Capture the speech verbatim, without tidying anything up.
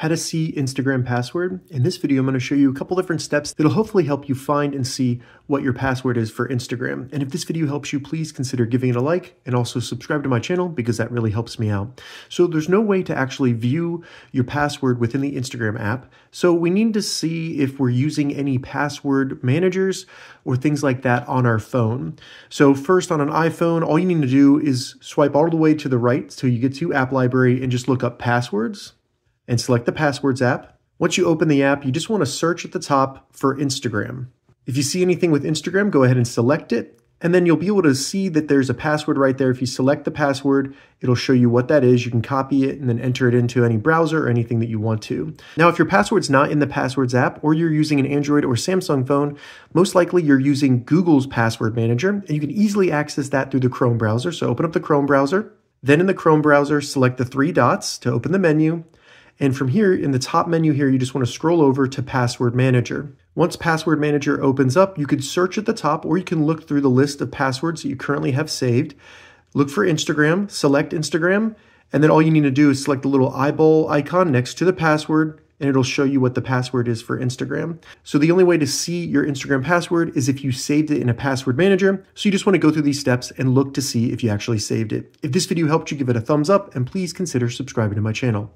How to see Instagram password. In this video, I'm going to show you a couple different steps that'll hopefully help you find and see what your password is for Instagram. And if this video helps you, please consider giving it a like and also subscribe to my channel because that really helps me out. So there's no way to actually view your password within the Instagram app. So we need to see if we're using any password managers or things like that on our phone. So first on an iPhone, all you need to do is swipe all the way to the right so you get to App Library and just look up passwords. And select the Passwords app. Once you open the app, you just want to search at the top for Instagram. If you see anything with Instagram, go ahead and select it. And then you'll be able to see that there's a password right there. If you select the password, it'll show you what that is. You can copy it and then enter it into any browser or anything that you want to. Now, if your password's not in the Passwords app or you're using an Android or Samsung phone, most likely you're using Google's password manager, and you can easily access that through the Chrome browser. So open up the Chrome browser. Then in the Chrome browser, select the three dots to open the menu. And from here, in the top menu here, you just want to scroll over to Password Manager. Once Password Manager opens up, you could search at the top, or you can look through the list of passwords that you currently have saved. Look for Instagram, select Instagram, and then all you need to do is select the little eyeball icon next to the password, and it'll show you what the password is for Instagram. So the only way to see your Instagram password is if you saved it in a password manager. So you just want to go through these steps and look to see if you actually saved it. If this video helped you, give it a thumbs up, and please consider subscribing to my channel.